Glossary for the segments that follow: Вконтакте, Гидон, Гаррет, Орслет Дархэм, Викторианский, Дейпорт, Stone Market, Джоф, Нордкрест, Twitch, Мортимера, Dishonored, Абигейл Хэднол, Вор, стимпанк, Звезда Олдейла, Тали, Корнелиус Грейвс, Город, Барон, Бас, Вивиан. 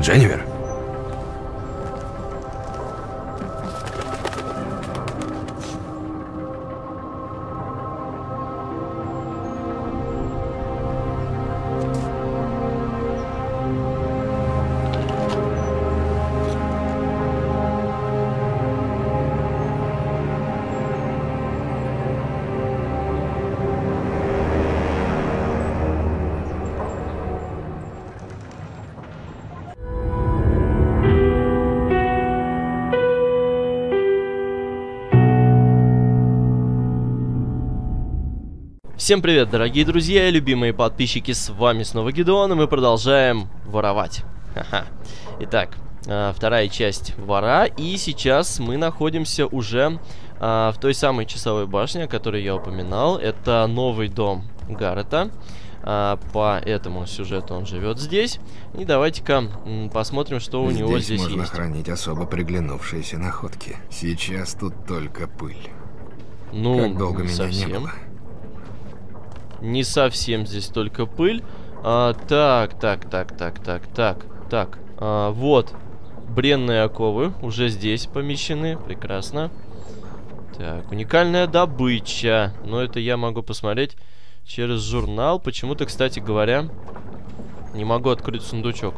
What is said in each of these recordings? Дженнивер? Всем привет, дорогие друзья и любимые подписчики, с вами снова Гидон, и мы продолжаем воровать. Ха-ха. Итак, вторая часть вора, и сейчас мы находимся уже в той самой часовой башне, о которой я упоминал. Это новый дом Гаррета, по этому сюжету он живет здесь. И давайте-ка посмотрим, что у него здесь можно есть. Хранить особо приглянувшиеся находки. Сейчас тут только пыль. Ну, как долго меня совсем не было. Не совсем здесь только пыль. Вот. Бренные оковы уже здесь помещены. Прекрасно. Так, уникальная добыча. Но это я могу посмотреть через журнал. Почему-то, кстати говоря, не могу открыть сундучок.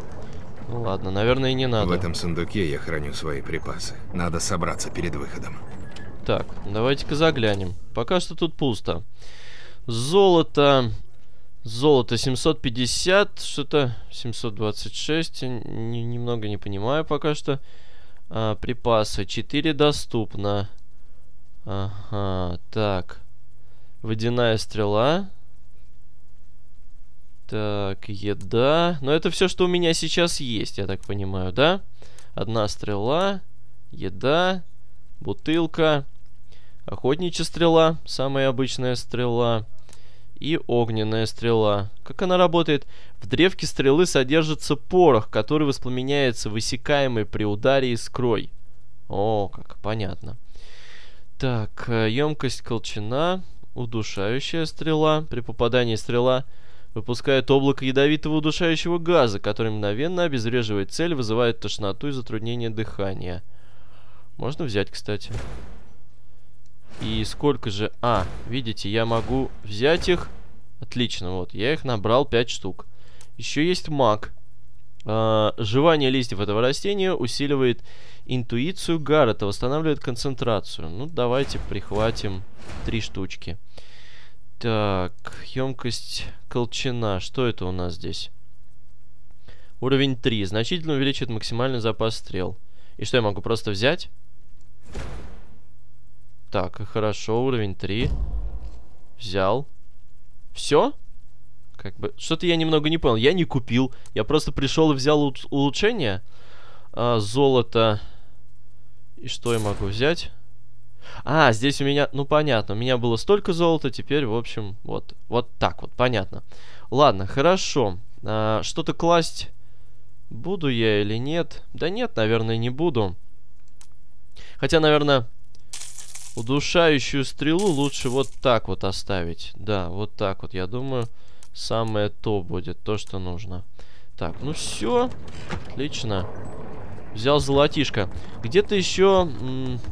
Ну ладно, наверное, и не надо. В этом сундуке я храню свои припасы. Надо собраться перед выходом. Так, давайте-ка заглянем. Пока что тут пусто. Золото. Золото 750. Что-то 726. Немного не понимаю пока что. Припасы 4 доступно. Ага, так. Водяная стрела. Так, еда. Но это все, что у меня сейчас есть, я так понимаю, да? Одна стрела. Еда. Бутылка. Охотничья стрела. Самая обычная стрела. И огненная стрела. Как она работает? В древке стрелы содержится порох, который воспламеняется высекаемой при ударе искрой. О, как понятно. Так, емкость колчана. Удушающая стрела. При попадании стрела выпускает облако ядовитого удушающего газа, который мгновенно обезвреживает цель, вызывает тошноту и затруднение дыхания. Можно взять, кстати. И сколько же... А, видите, я могу взять их. Отлично, вот, я их набрал 5 штук. Еще есть мак. Жевание листьев этого растения усиливает интуицию Гаррета, восстанавливает концентрацию. Ну, давайте прихватим 3 штучки. Так, емкость колчана. Что это у нас здесь? Уровень 3. Значительно увеличивает максимальный запас стрел. И что, я могу просто взять? Так, хорошо, уровень 3. Взял. Все? Как бы... Что-то я немного не понял. Я не купил. Я просто пришел и взял улучшение. Золото. И что я могу взять? А, здесь у меня... Ну, понятно. У меня было столько золота. Теперь, в общем, вот. Вот так вот. Понятно. Ладно, хорошо. Что-то класть буду я или нет? Да нет, наверное, не буду. Хотя, наверное... Удушающую стрелу лучше вот так вот оставить. Да, вот так вот, я думаю, самое то будет, то, что нужно. Так, ну все. Отлично. Взял золотишко. Где-то еще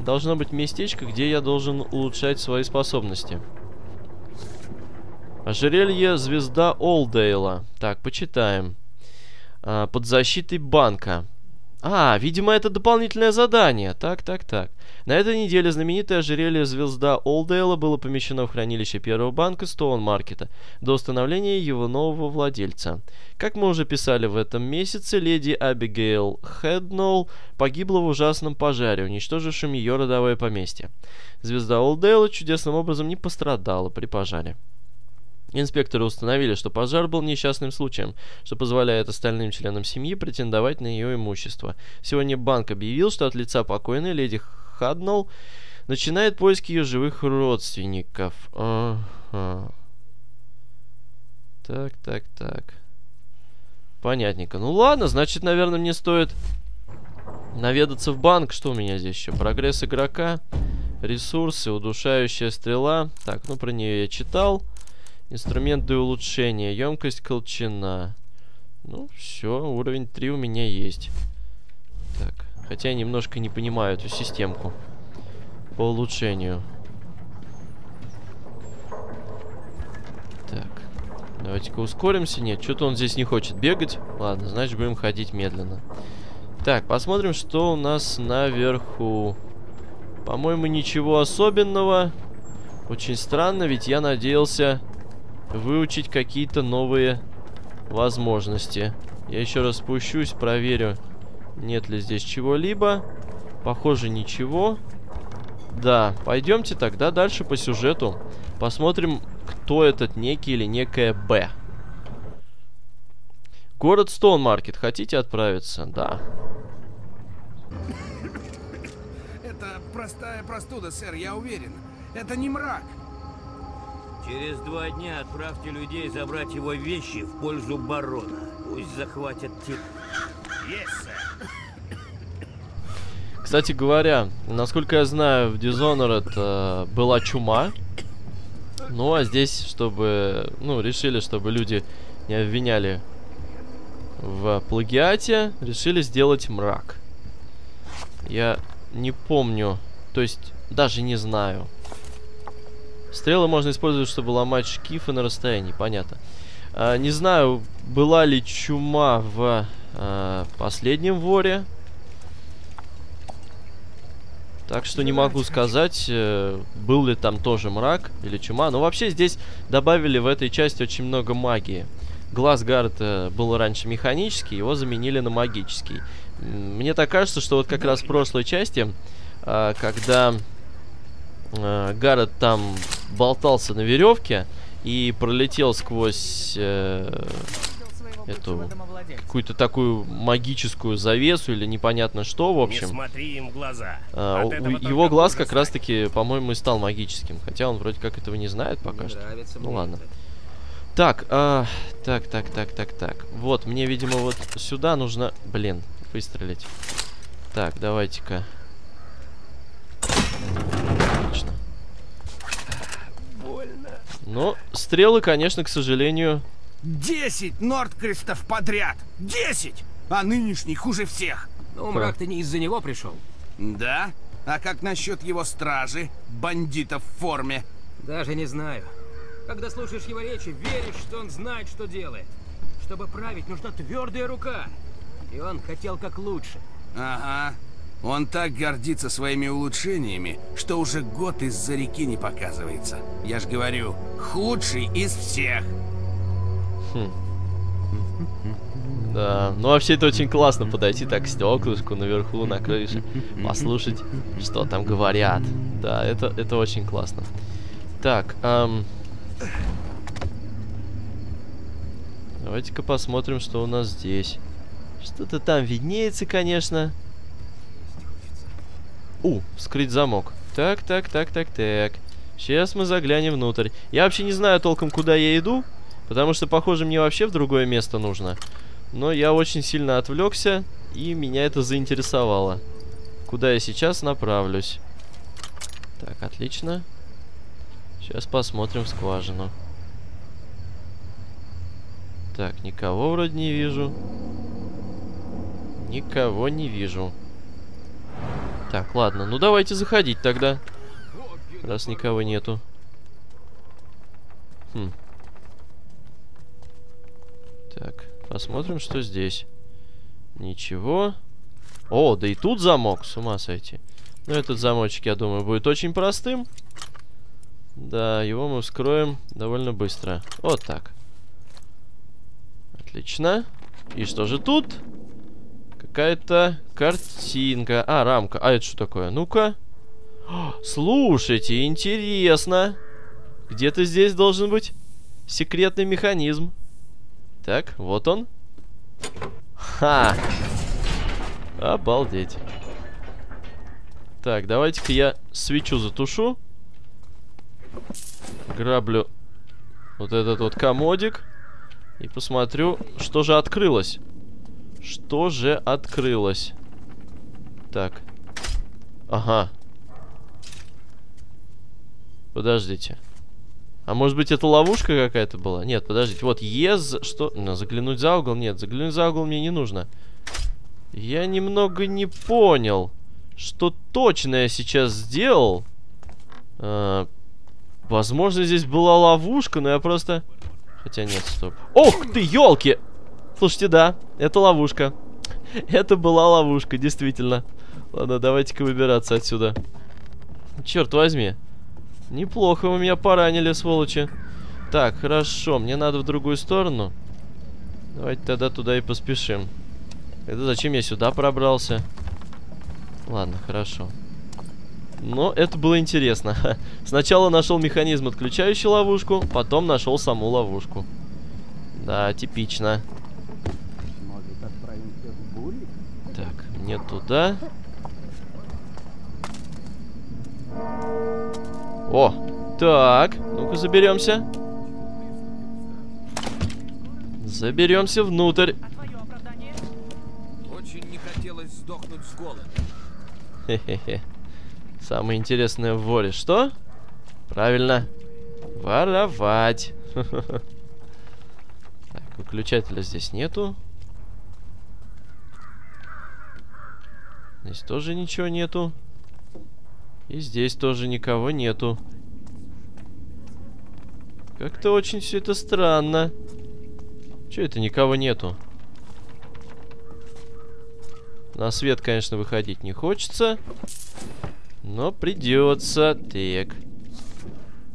должно быть местечко, где я должен улучшать свои способности. Ожерелье Звезда Олдейла. Так, почитаем. Под защитой банка. А, видимо, это дополнительное задание. Так, так, так. На этой неделе знаменитое ожерелье Звезда Олдейла было помещено в хранилище первого банка Stone Market до установления его нового владельца. Как мы уже писали в этом месяце, леди Абигейл Хэднол погибла в ужасном пожаре, уничтожившем ее родовое поместье. Звезда Олдейла чудесным образом не пострадала при пожаре. Инспекторы установили, что пожар был несчастным случаем, что позволяет остальным членам семьи претендовать на ее имущество. Сегодня банк объявил, что от лица покойной леди Хэднол начинает поиски ее живых родственников. Ага. Так, так, так. Понятненько. Ну ладно, значит, наверное, мне стоит наведаться в банк. Что у меня здесь еще? Прогресс игрока, ресурсы, удушающая стрела. Так, ну про нее я читал. Инструмент для улучшения. Емкость колчана. Ну, все, уровень 3 у меня есть. Так, хотя я немножко не понимаю эту системку по улучшению. Так, давайте-ка ускоримся. Нет, что-то он здесь не хочет бегать. Ладно, значит, будем ходить медленно. Так, посмотрим, что у нас наверху. По-моему, ничего особенного. Очень странно, ведь я надеялся выучить какие-то новые возможности. Я еще раз спущусь, проверю, нет ли здесь чего-либо. Похоже, ничего. Да, пойдемте тогда дальше по сюжету. Посмотрим, кто этот некий или некая Б. Город Stone Market. Хотите отправиться? Да. Это простая простуда, сэр, я уверен. Это не мрак. Через 2 дня отправьте людей забрать его вещи в пользу барона. Пусть захватят тип. Yes, кстати говоря, насколько я знаю, в Dishonored была чума. Ну а здесь, чтобы... Ну, решили, чтобы люди не обвиняли в плагиате, решили сделать мрак. Я не помню, то есть даже не знаю. Стрелы можно использовать, чтобы ломать шкифы на расстоянии, понятно. Не знаю, была ли чума в последнем воре. Так что не могу сказать, был ли там тоже мрак или чума. Но вообще здесь добавили в этой части очень много магии. Глаз Гаррета был раньше механический, его заменили на магический. Мне так кажется, что вот как раз в прошлой части, когда... Гаррет там болтался на веревке и пролетел сквозь эту какую-то такую магическую завесу или непонятно что, в общем. Не смотри им в глаза. Его глаз как раз-таки, по-моему, и стал магическим, хотя он вроде как этого не знает пока что. Ну ладно. Так, так. Вот, мне, видимо, вот сюда нужно, блин, выстрелить. Так, давайте-ка. Но стрелы, конечно, к сожалению... 10 Нордкрестов подряд! 10! А нынешний хуже всех! Ну, мрак, ты не из-за него пришел. Да? А как насчет его стражи, бандитов в форме? Даже не знаю. Когда слушаешь его речи, веришь, что он знает, что делает. Чтобы править, нужна твердая рука. И он хотел как лучше. Ага. Он так гордится своими улучшениями, что уже год из-за реки не показывается. Я ж говорю, худший из всех. Да, ну вообще это очень классно, подойти так к стеклышку наверху, на крыше, послушать, что там говорят. Да, это очень классно. Так, давайте-ка посмотрим, что у нас здесь. Что-то там виднеется, конечно. Вскрыть замок. Так. Сейчас мы заглянем внутрь. Я вообще не знаю толком, куда я иду, потому что, похоже, мне вообще в другое место нужно. Но я очень сильно отвлекся, и меня это заинтересовало. Куда я сейчас направлюсь? Так, отлично. Сейчас посмотрим в скважину. Так, никого вроде не вижу. Никого не вижу. Так, ладно, ну давайте заходить тогда, раз никого нету. Так, посмотрим, что здесь. Ничего. О, да и тут замок, с ума сойти. Ну, этот замочек, я думаю, будет очень простым. Да, его мы вскроем довольно быстро. Вот так. Отлично. И что же тут? Какая-то картинка. А, рамка. А это что такое? Ну-ка. Слушайте, интересно. Где-то здесь должен быть секретный механизм. Так, вот он. Ха! Обалдеть. Так, давайте-ка я свечу затушу. Граблю вот этот вот комодик. И посмотрю, что же открылось. Что же открылось? Так. Ага. Подождите. А может быть, это ловушка какая-то была? Нет, подождите. Вот что? Ну, заглянуть за угол? Нет, заглянуть за угол мне не нужно. Я немного не понял, что точно я сейчас сделал. Возможно, здесь была ловушка, но я просто... Хотя нет, стоп. Ох ты, елки! Слушайте, да, это ловушка. Это была ловушка, действительно. Ладно, давайте-ка выбираться отсюда. Черт возьми. Неплохо вы меня поранили, сволочи. Так, хорошо, мне надо в другую сторону. Давайте тогда туда и поспешим. Это зачем я сюда пробрался? Ладно, хорошо. Но это было интересно. Сначала нашел механизм, отключающий ловушку, потом нашел саму ловушку. Да, типично. Так, мне туда. О, так, ну-ка заберемся. Заберемся внутрь. Очень не хотелось сдохнуть с голода. Хе-хе-хе. Самое интересное в воре. Что? Правильно. Воровать. Так, выключателя здесь нету. Здесь тоже ничего нету. И здесь тоже никого нету. Как-то очень все это странно. Че это никого нету? На свет, конечно, выходить не хочется. Но придется. Так.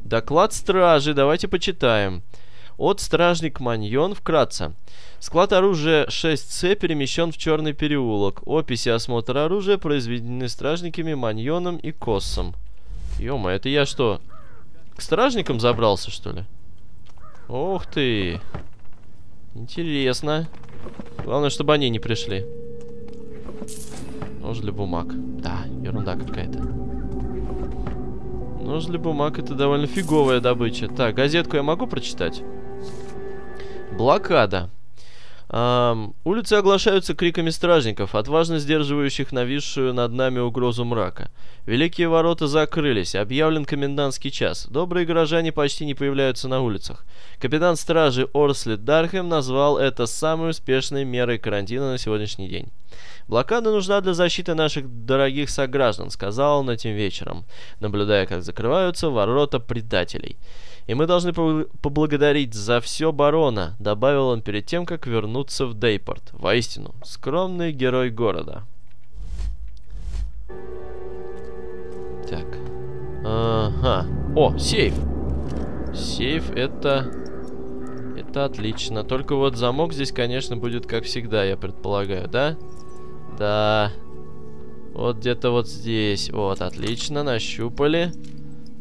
Доклад стражи. Давайте почитаем. От стражник Маньон вкратце. Склад оружия 6С перемещен в черный переулок. Описи осмотра оружия произведены стражниками Маньоном и Коссом. Ё-мо, это я что, к стражникам забрался, что ли? Ух ты. Интересно. Главное, чтобы они не пришли. Нож для бумаг. Да, ерунда какая-то. Нож для бумаг — это довольно фиговая добыча. Так, газетку я могу прочитать? Блокада. Улицы оглашаются криками стражников, отважно сдерживающих нависшую над нами угрозу мрака. Великие ворота закрылись, объявлен комендантский час. Добрые горожане почти не появляются на улицах. Капитан стражи Орслет Дархэм назвал это самой успешной мерой карантина на сегодняшний день. «Блокада нужна для защиты наших дорогих сограждан», — сказал он этим вечером, наблюдая, как закрываются ворота предателей. «И мы должны поблагодарить за все барона», — добавил он перед тем, как вернуться в Дейпорт. «Воистину, скромный герой города». Так. Ага. О, сейф. Сейф это... Это отлично. Только вот замок здесь, конечно, будет как всегда, я предполагаю, да? Да. Вот где-то вот здесь. Вот, отлично, нащупали.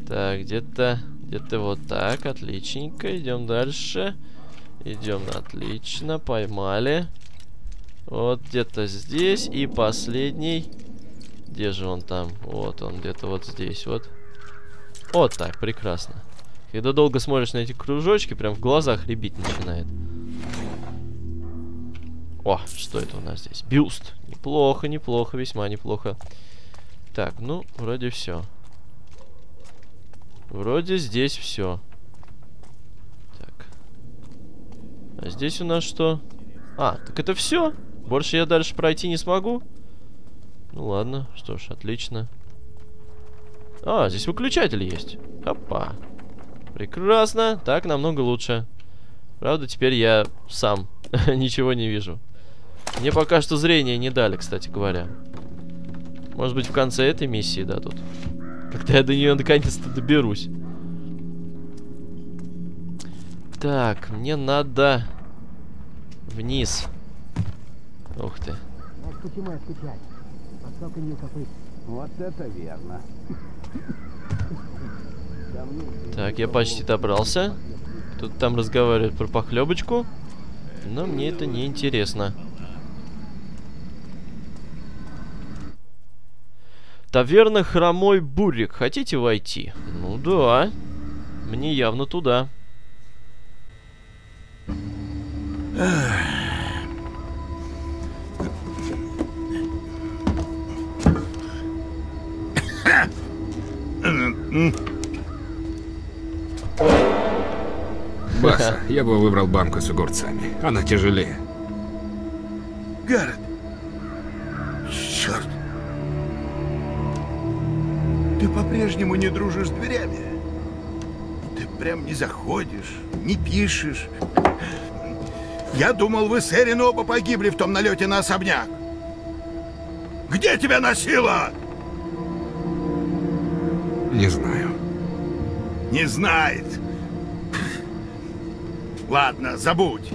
Так, где-то вот так, отличненько. Идем дальше. Идем, отлично, поймали. Вот где-то здесь. И последний. Где же он там? Вот он, где-то вот здесь, вот. Вот так, прекрасно. Когда долго смотришь на эти кружочки, прям в глазах рябить начинает. О, что это у нас здесь? Бюст. Неплохо, неплохо, весьма неплохо. Так, ну, вроде все. Вроде здесь все. Так. А здесь у нас что? А, так это все? Больше я дальше пройти не смогу? Ну ладно, что ж, отлично. А, здесь выключатель есть. Опа. Прекрасно. Так намного лучше. Правда, теперь я сам ничего не вижу. Мне пока что зрение не дали, кстати говоря. Может быть, в конце этой миссии дадут. Когда я до нее наконец-то доберусь. Так, мне надо вниз. Ух ты. Вот это верно. Так, я почти добрался. Тут там разговаривают про похлебочку. Но мне это не интересно. Таверна «Хромой Бурик». Хотите войти? Ну да. Мне явно туда. Бас, я бы выбрал банку с огурцами. Она тяжелее. Гаррет! Черт! Ты по-прежнему не дружишь с дверями. Ты прям не заходишь, не пишешь. Я думал, вы с Эрин оба погибли в том налете на особняк. Где тебя носило? Не знаю. Не знает. Ладно, забудь.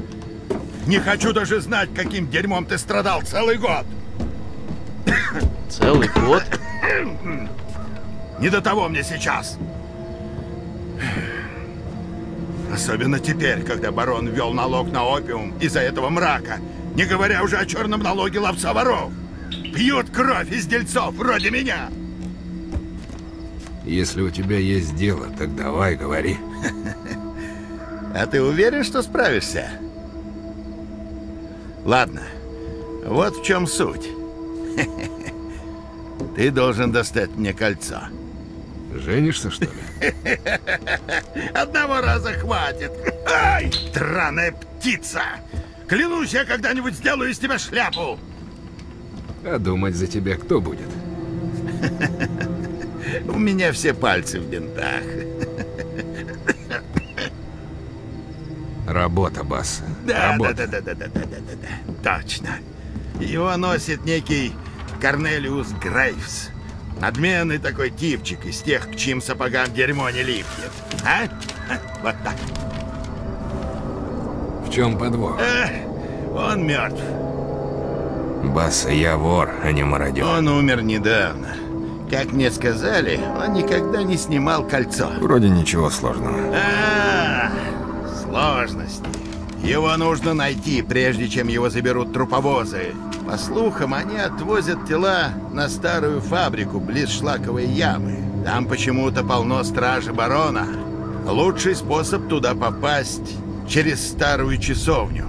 Не хочу даже знать, каким дерьмом ты страдал целый год. Целый год? Не до того мне сейчас. Особенно теперь, когда барон ввел налог на опиум из-за этого мрака. Не говоря уже о черном налоге ловца воров. Пьют кровь из дельцов вроде меня. Если у тебя есть дело, так давай, говори. А ты уверен, что справишься? Ладно, вот в чем суть. Ты должен достать мне кольцо. Женишься, что ли? Одного раза хватит. Ай, драная птица! Клянусь, я когда-нибудь сделаю из тебя шляпу. А думать за тебя кто будет? У меня все пальцы в бинтах. Работа, Бас. Да, работа. Да. Точно. Его носит некий Корнелиус Грейвс. Надменный такой типчик из тех, к чьим сапогам дерьмо не липнет. А? Вот так. В чем подвох? Он мертв. Бас, я вор, а не мародер. Он умер недавно. Как мне сказали, он никогда не снимал кольцо. Вроде ничего сложного. Сложности. Его нужно найти, прежде чем его заберут труповозы. По слухам, они отвозят тела на старую фабрику близ шлаковой ямы. Там почему-то полно стражи барона. Лучший способ туда попасть через старую часовню.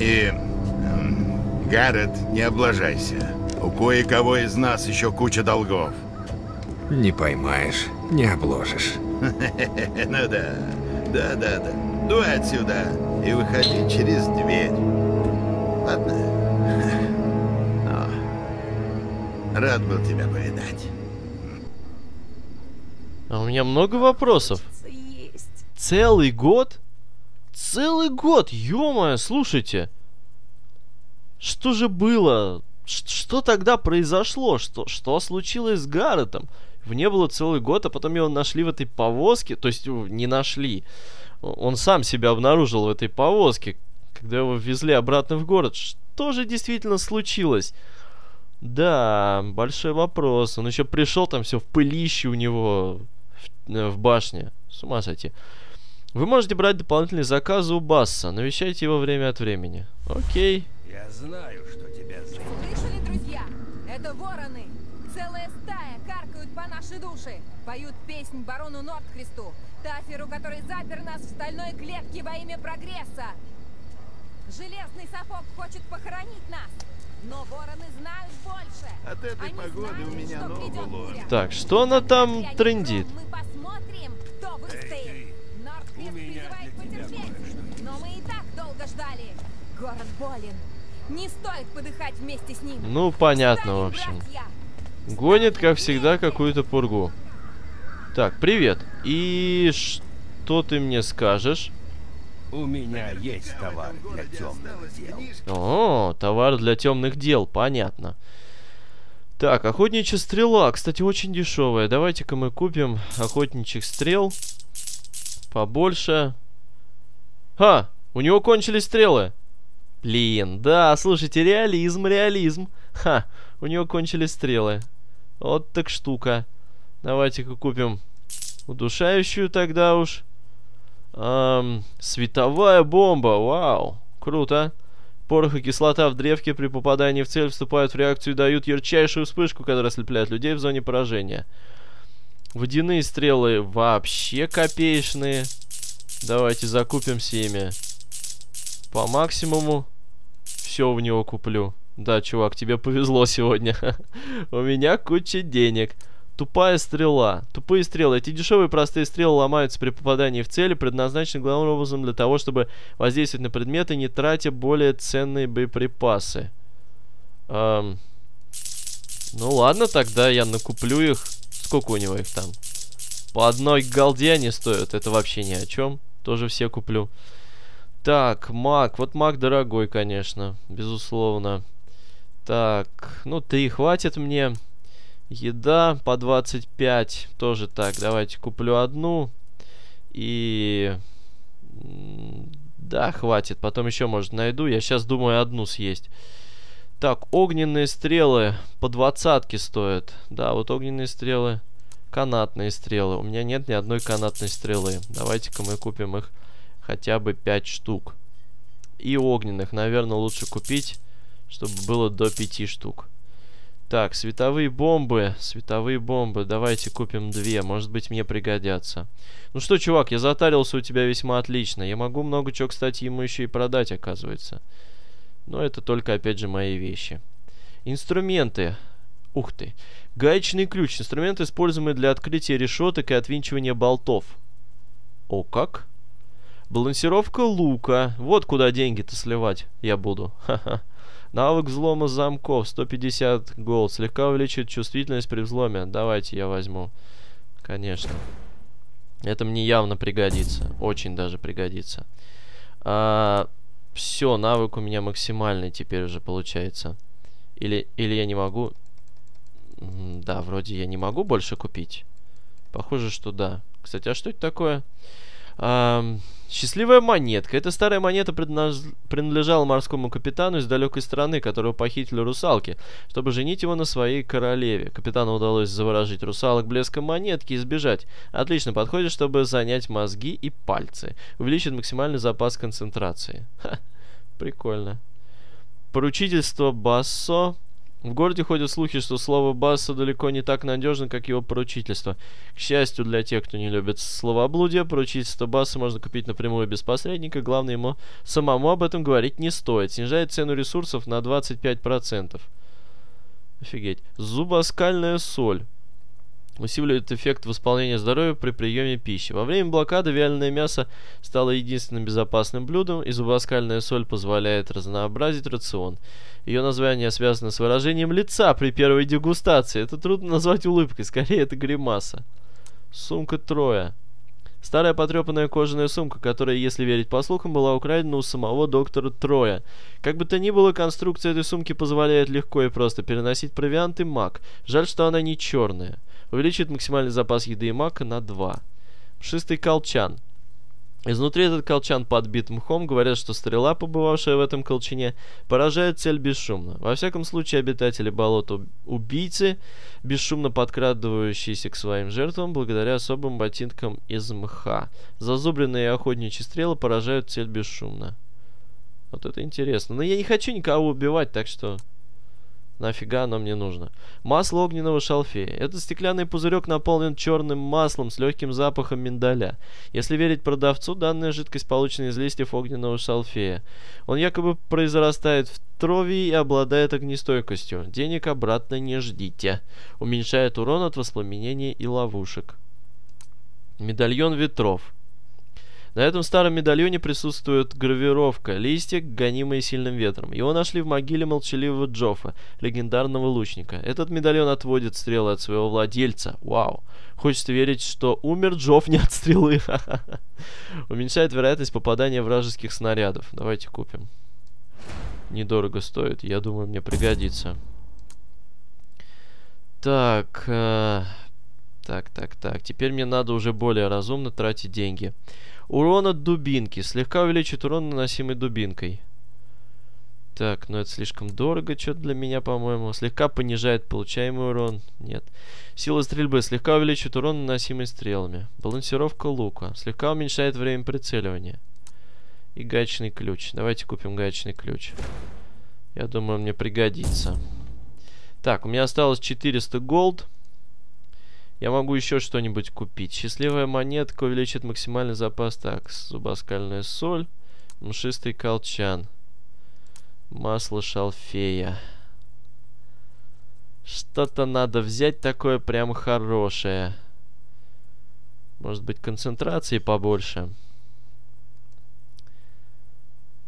И... Гаррет, не облажайся. У кое-кого из нас еще куча долгов. Не поймаешь, не обложишь. Ну да. Да. Дуй отсюда и выходи через дверь. Ладно? О, рад был тебя повидать. А у меня много вопросов. Есть. Целый год? Целый год, ё-моё, слушайте. Что же было? Что тогда произошло? Что случилось с Гарретом? Вне было целый год, а потом его нашли в этой повозке. То есть, не нашли. Он сам себя обнаружил в этой повозке, когда его везли обратно в город. Что же действительно случилось? Да, большой вопрос. Он еще пришел, там все в пылище у него в башне. С ума сойти. Вы можете брать дополнительные заказы у Басса. Навещайте его время от времени. Окей. Я знаю, что тебя зовут. Слышали, друзья? Это вороны. Целая стая каркают по нашей душе. Поют песнь барону Нордкресту, таферу, который запер нас в стальной клетке во имя прогресса. Железный сапог хочет похоронить нас, но вороны знают больше. От этой погоды у меня ногу. Так, что она там трындит? Мы посмотрим, кто выстоит. Нордкрест призывает потерпеть, но мы и так долго ждали. Город болен. Не стоит подыхать вместе с ним. Ну, понятно, в общем. Гонит, как всегда, какую-то пургу. Так, привет. И что ты мне скажешь? У меня есть товар для темных дел. О, товар для темных дел, понятно. Так, охотничья стрела, кстати, очень дешевая. Давайте-ка мы купим охотничьих стрел побольше. Ха, у него кончились стрелы. Блин, да, слушайте, реализм. Ха, у него кончились стрелы. Вот так штука. Давайте-ка купим удушающую тогда уж. Световая бомба. Вау, круто. Порох и кислота в древке при попадании в цель вступают в реакцию и дают ярчайшую вспышку, которая ослепляет людей в зоне поражения. Водяные стрелы вообще копеечные. Давайте закупимся ими по максимуму. Все в него куплю. Да, чувак, тебе повезло сегодня. У меня куча денег. Тупая стрела. Тупые стрелы. Эти дешевые простые стрелы ломаются при попадании в цели, предназначены главным образом для того, чтобы воздействовать на предметы, не тратя более ценные боеприпасы. Ну ладно, тогда я накуплю их. Сколько у него их там? По одной голде они стоят. Это вообще ни о чем. Тоже все куплю. Так, маг. Вот маг дорогой, конечно. Безусловно. Так, ну 3 хватит мне. Еда по 25. Тоже так. Давайте куплю одну. И... да, хватит. Потом еще, может, найду. Я сейчас думаю одну съесть. Так, огненные стрелы по 20 стоят. Да, вот огненные стрелы. Канатные стрелы. У меня нет ни одной канатной стрелы. Давайте-ка мы купим их хотя бы 5 штук. И огненных, наверное, лучше купить, чтобы было до 5 штук. Так, световые бомбы. Световые бомбы. Давайте купим 2. Может быть, мне пригодятся. Ну что, чувак, я затарился у тебя весьма отлично. Я могу много чего, кстати, ему еще и продать, оказывается. Но это только, опять же, мои вещи. Инструменты. Ух ты. Гаечный ключ. Инструмент, используемый для открытия решеток и отвинчивания болтов. О, как? Балансировка лука. Вот куда деньги-то сливать я буду. Ха-ха. Навык взлома замков. 150 голд. Слегка увеличивает чувствительность при взломе. Давайте я возьму. Конечно. Это мне явно пригодится. Очень даже пригодится. Все, навык у меня максимальный теперь уже получается. Или я не могу... Да, вроде я не могу больше купить. Похоже, что да. Кстати, а что это такое? Счастливая монетка. Эта старая монета принадлежала морскому капитану из далекой страны, которого похитили русалки, чтобы женить его на своей королеве. Капитану удалось заворожить русалок блеском монетки и сбежать. Отлично подходит, чтобы занять мозги и пальцы. Увеличит максимальный запас концентрации. Ха, прикольно. Поручительство Бассо. В городе ходят слухи, что слово Басса далеко не так надежно, как его поручительство. К счастью для тех, кто не любит словоблудие, поручительство Басса можно купить напрямую без посредника. Главное, ему самому об этом говорить не стоит. Снижает цену ресурсов на 25%. Офигеть. Зубоскальная соль. Усиливает эффект восполнения здоровья при приеме пищи. Во время блокады вяленое мясо стало единственным безопасным блюдом, и зубоскальная соль позволяет разнообразить рацион. Ее название связано с выражением лица при первой дегустации. Это трудно назвать улыбкой, скорее это гримаса. Сумка Троя. Старая потрепанная кожаная сумка, которая, если верить по слухам, была украдена у самого доктора Троя. Как бы то ни было, конструкция этой сумки позволяет легко и просто переносить провиант и мак. Жаль, что она не черная. Увеличит максимальный запас еды и мака на 2. Пушистый колчан. Изнутри этот колчан подбит мхом. Говорят, что стрела, побывавшая в этом колчане, поражает цель бесшумно. Во всяком случае, обитатели болота убийцы, бесшумно подкрадывающиеся к своим жертвам, благодаря особым ботинкам из мха. Зазубренные охотничьи стрелы поражают цель бесшумно. Вот это интересно. Но я не хочу никого убивать, так что... нафига оно мне нужно? Масло огненного шалфея. Этот стеклянный пузырек наполнен черным маслом с легким запахом миндаля. Если верить продавцу, данная жидкость получена из листьев огненного шалфея. Он якобы произрастает в траве и обладает огнестойкостью. Денег обратно не ждите. Уменьшает урон от воспламенения и ловушек. Медальон ветров. На этом старом медальоне присутствует гравировка «Листья, гонимые сильным ветром». Его нашли в могиле молчаливого Джофа, легендарного лучника. Этот медальон отводит стрелы от своего владельца. Вау. Хочется верить, что умер Джоф не от стрелы. Уменьшает вероятность попадания вражеских снарядов. Давайте купим. Недорого стоит. Я думаю, мне пригодится. Так... Так. Теперь мне надо уже более разумно тратить деньги. Урон от дубинки. Слегка увеличит урон, наносимый дубинкой. Так, но это слишком дорого что-то для меня, по-моему. Слегка понижает получаемый урон. Нет. Сила стрельбы. Слегка увеличит урон, наносимый стрелами. Балансировка лука. Слегка уменьшает время прицеливания. И гаечный ключ. Давайте купим гаечный ключ. Я думаю, мне пригодится. Так, у меня осталось 400 голд. Я могу еще что-нибудь купить. Счастливая монетка увеличит максимальный запас. Так, зубоскальная соль, мшистый колчан, масло шалфея. Что-то надо взять такое прям хорошее. Может быть, концентрации побольше.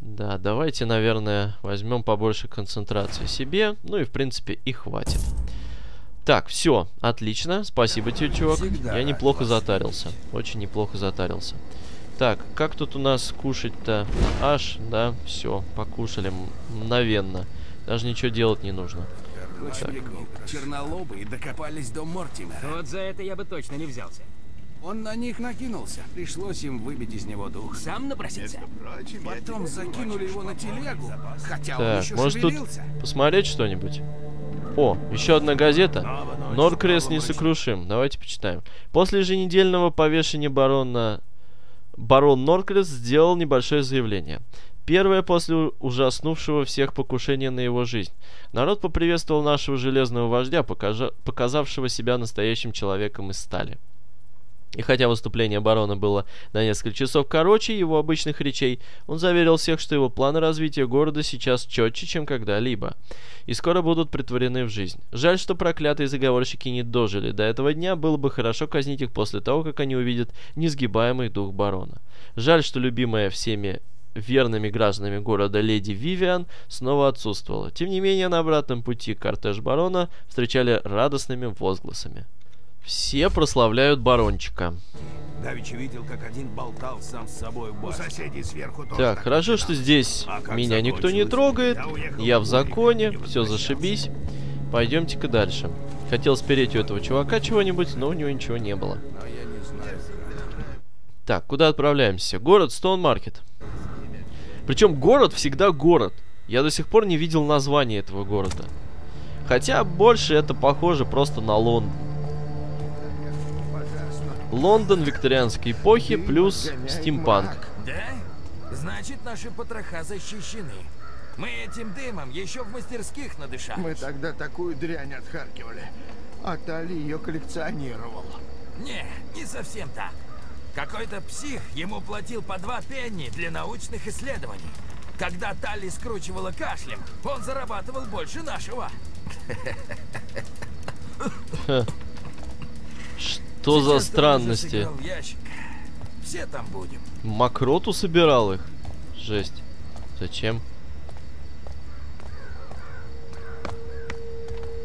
Да, давайте, наверное, возьмем побольше концентрации себе. Ну и, в принципе, и хватит. Так, все, отлично. Спасибо, тючок. Я неплохо затарился. Очень неплохо затарился. Так, как тут у нас кушать-то? Аж, да, все, покушали мгновенно. Даже ничего делать не нужно. Чернолобые докопались до Мортимера. Вот за это я бы точно не взялся. Он на них накинулся. Пришлось им выбить из него дух. Сам напросился. Потом закинули его на телегу, хотя он еще шевелился. Может тут посмотреть что-нибудь? О, еще одна газета. Нордкрест несокрушим. Давайте почитаем. После еженедельного повешения барона... Барон Нордкрест сделал небольшое заявление. Первое после ужаснувшего всех покушения на его жизнь. Народ поприветствовал нашего железного вождя, показавшего себя настоящим человеком из стали. И хотя выступление барона было на несколько часов короче его обычных речей, он заверил всех, что его планы развития города сейчас четче, чем когда-либо, и скоро будут притворены в жизнь. Жаль, что проклятые заговорщики не дожили до этого дня, было бы хорошо казнить их после того, как они увидят несгибаемый дух барона. Жаль, что любимая всеми верными гражданами города леди Вивиан снова отсутствовала. Тем не менее, на обратном пути кортеж барона встречали радостными возгласами. Все прославляют барончика. Давича видел, как один болтал сам с собой в баре. У соседей сверху тоже. Так, хорошо, что здесь меня никто не трогает. Я в законе, все зашибись. Пойдемте-ка дальше. Хотел спереть у этого чувака чего-нибудь, но у него ничего не было. Так, куда отправляемся? Город Stone Market. Причем город всегда город. Я до сих пор не видел название этого города. Хотя больше это похоже просто на Лондон. Лондон викторианской эпохи плюс стимпанк. Да? Значит, наши потроха защищены. Мы этим дымом еще в мастерских надышались. Мы тогда такую дрянь отхаркивали. А Тали ее коллекционировал. Не совсем так. Какой-то псих ему платил по 2 пенни для научных исследований. Когда Тали скручивала кашлем, он зарабатывал больше нашего. Что за странности? Все там будем. Мокроту собирал их. Жесть. Зачем?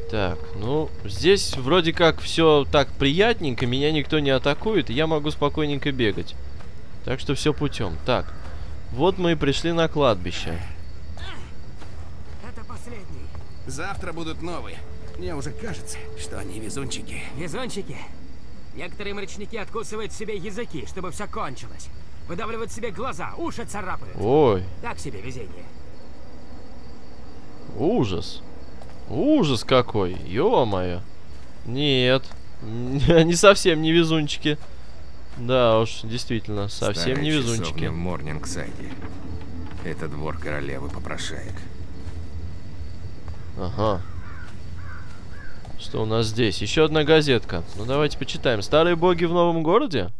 Так, ну, здесь вроде как все так приятненько. Меня никто не атакует, и я могу спокойненько бегать. Так что все путем. Так, вот мы и пришли на кладбище. Это последний. Завтра будут новые. Мне уже кажется, что они везунчики. Везунчики? Некоторые мрачники откусывают себе языки, чтобы все кончилось. Выдавливают себе глаза, уши царапают. Ой. Так себе везение. Ужас. Ужас какой. Ё-моё. Нет. Они совсем не везунчики. Да уж, действительно, совсем не везунчики. В Морнингсайде. Это двор королевы попрошаек. Ага. Что у нас здесь? Еще одна газетка. Ну давайте почитаем. Старые боги в новом городе?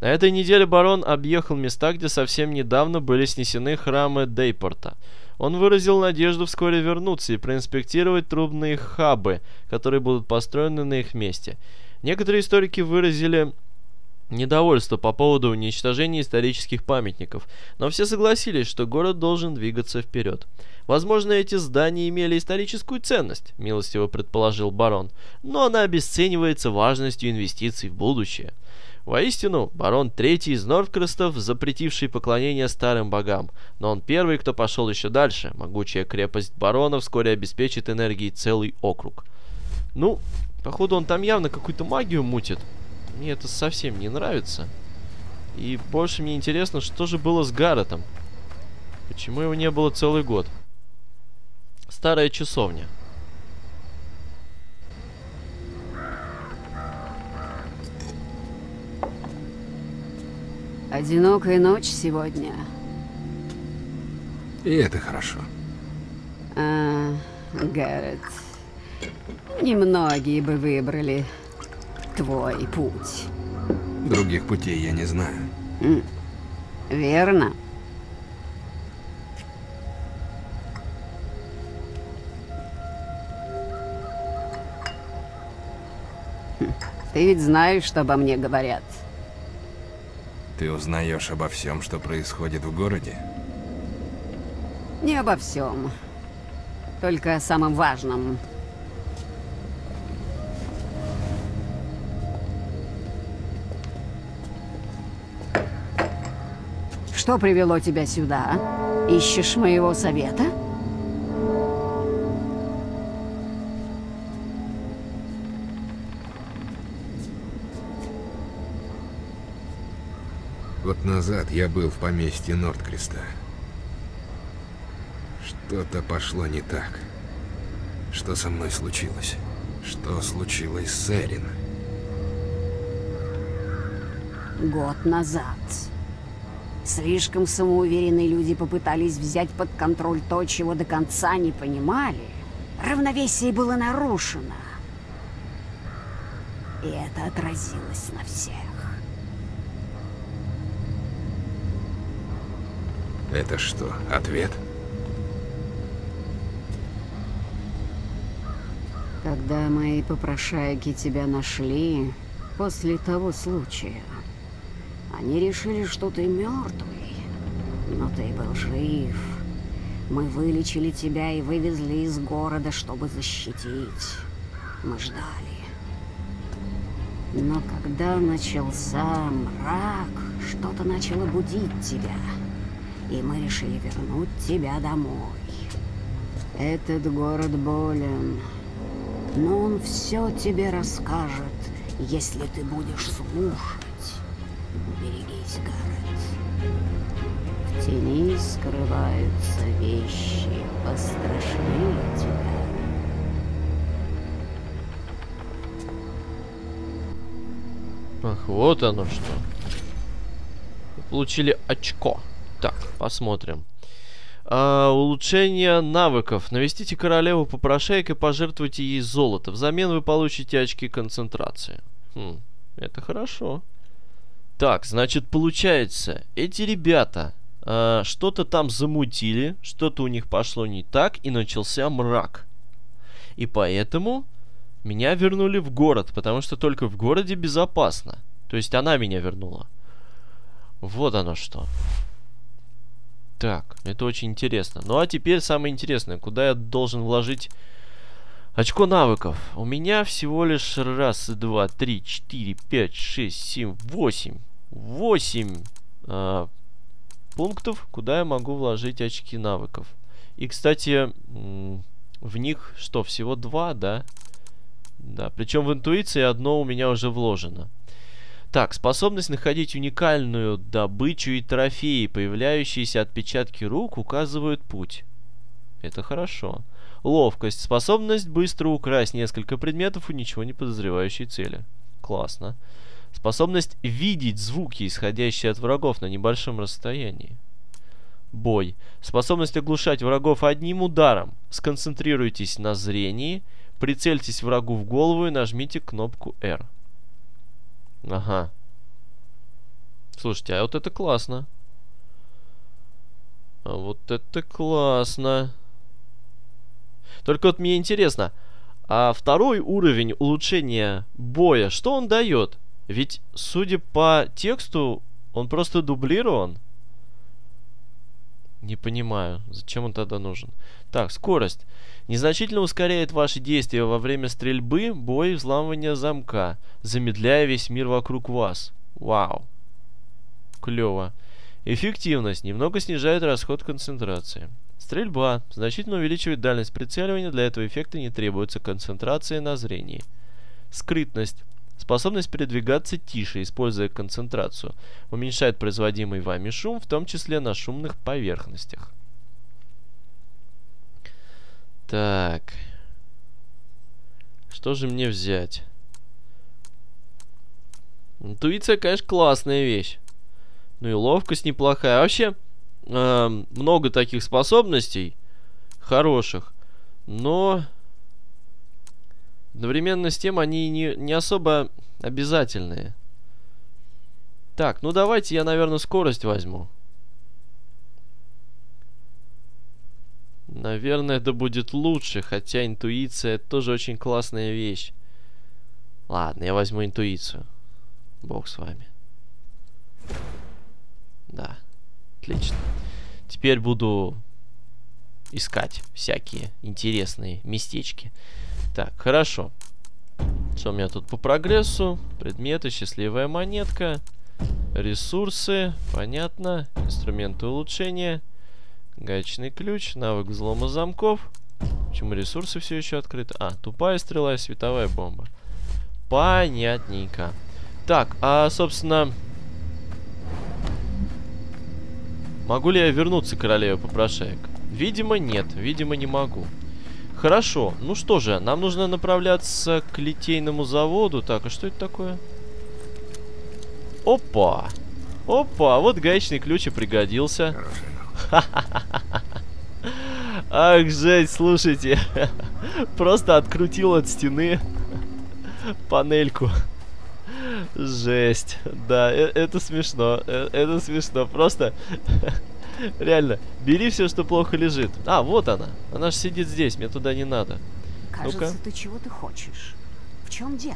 На этой неделе барон объехал места, где совсем недавно были снесены храмы Дейпорта. Он выразил надежду вскоре вернуться и проинспектировать трубные хабы, которые будут построены на их месте. Некоторые историки выразили недовольство по поводу уничтожения исторических памятников, но все согласились, что город должен двигаться вперед. Возможно, эти здания имели историческую ценность, милостиво предположил барон, но она обесценивается важностью инвестиций в будущее. Воистину, барон третий из Нордкрестов, запретивший поклонение старым богам, но он первый, кто пошел еще дальше. Могучая крепость барона вскоре обеспечит энергией целый округ. Ну, походу он там явно какую-то магию мутит. Мне это совсем не нравится. И больше мне интересно, что же было с Гарретом. Почему его не было целый год? Старая часовня. Одинокая ночь сегодня. И это хорошо. Гаррет, немногие бы выбрали твой путь. Других путей я не знаю. Верно. Ты ведь знаешь, что обо мне говорят. Ты узнаешь обо всем, что происходит в городе? Не обо всем. Только о самом важном. Что привело тебя сюда? Ищешь моего совета? Год назад я был в поместье Нордкреста. Что-то пошло не так. Что со мной случилось? Что случилось с Эрин? Год назад. Слишком самоуверенные люди попытались взять под контроль то, чего до конца не понимали. Равновесие было нарушено. И это отразилось на всех. Это что, ответ? Когда мои попрошайки тебя нашли, после того случая, они решили, что ты мертвый, но ты был жив. Мы вылечили тебя и вывезли из города, чтобы защитить. Мы ждали. Но когда начался мрак, что-то начало будить тебя. И мы решили вернуть тебя домой. Этот город болен, но он все тебе расскажет, если ты будешь слушать. Берегись, Гаррет. В тени скрываются вещи пострашнее тебя. Ах, вот оно что. Мы получили очко. Так, посмотрим. Улучшение навыков. Навестите королеву попрошайка и пожертвуйте ей золото. Взамен вы получите очки концентрации. Это хорошо. Так, значит, получается, эти ребята что-то там замутили, что-то у них пошло не так, и начался мрак. И поэтому меня вернули в город, потому что только в городе безопасно. То есть она меня вернула. Вот оно что. Так, это очень интересно. Ну а теперь самое интересное. Куда я должен вложить очко навыков? У меня всего лишь 1, 2, 3, 4, 5, 6, 7, 8. 8 пунктов, куда я могу вложить очки навыков. И, кстати, в них что, всего 2, да? Да, причем в интуиции одно у меня уже вложено. Так, способность находить уникальную добычу и трофеи, появляющиеся отпечатки рук, указывают путь. Это хорошо. Ловкость. Способность быстро украсть несколько предметов у ничего не подозревающей цели. Классно. Способность видеть звуки, исходящие от врагов на небольшом расстоянии. Бой. Способность оглушать врагов одним ударом. Сконцентрируйтесь на зрении, прицельтесь врагу в голову и нажмите кнопку R. Ага. Слушайте, а вот это классно. А вот это классно. Только вот мне интересно, а второй уровень улучшения боя, что он дает? Ведь, судя по тексту, он просто дублирован. Не понимаю, зачем он тогда нужен. Так, скорость. Незначительно ускоряет ваши действия во время стрельбы, боя и взламывания замка, замедляя весь мир вокруг вас. Вау. Клево. Эффективность. Немного снижает расход концентрации. Стрельба. Значительно увеличивает дальность прицеливания. Для этого эффекта не требуется концентрация на зрении. Скрытность. Способность передвигаться тише, используя концентрацию. Уменьшает производимый вами шум, в том числе на шумных поверхностях. Так. Что же мне взять? Интуиция, конечно, классная вещь. Ну и ловкость неплохая. Вообще, много таких способностей хороших. Но... одновременно с тем они не особо обязательные. Так, ну давайте я, наверное, скорость возьму. Наверное, это будет лучше, хотя интуиция тоже очень классная вещь. Ладно, я возьму интуицию. Бог с вами. Да, отлично. Теперь буду искать всякие интересные местечки. Так, хорошо. Что у меня тут по прогрессу? Предметы, счастливая монетка, ресурсы, понятно, инструменты улучшения, гаечный ключ, навык взлома замков. Почему ресурсы все еще открыты? А, тупая стрела и световая бомба. Понятненько. Так, а, собственно... Могу ли я вернуться к королеве попрошаек? Видимо, нет. Видимо, не могу. Хорошо. Ну что же, нам нужно направляться к литейному заводу. Так, а что это такое? Опа! Опа! Вот гаечный ключ и пригодился. Ах, жесть, слушайте. Просто открутил от стены панельку. Жесть. Да, это смешно. Это смешно. Просто... Реально. Бери все, что плохо лежит. А, вот она. Она же сидит здесь. Мне туда не надо. Кажется, ты чего-то хочешь. В чем дело?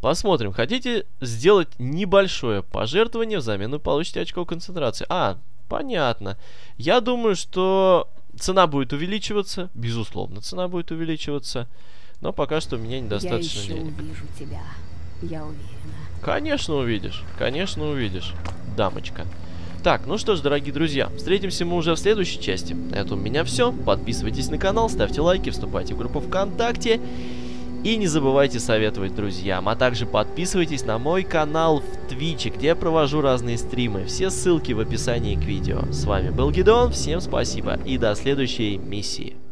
Посмотрим. Хотите сделать небольшое пожертвование, взамен вы получите очко концентрации. А, понятно. Я думаю, что цена будет увеличиваться. Безусловно, цена будет увеличиваться. Но пока что у меня недостаточно денег. Я еще увижу тебя. Я уверена. Конечно увидишь, дамочка. Так, ну что ж, дорогие друзья, встретимся мы уже в следующей части. На этом у меня все. Подписывайтесь на канал, ставьте лайки, вступайте в группу ВКонтакте. И не забывайте советовать друзьям. А также подписывайтесь на мой канал в Твиче, где я провожу разные стримы. Все ссылки в описании к видео. С вами был Гидон, всем спасибо и до следующей миссии.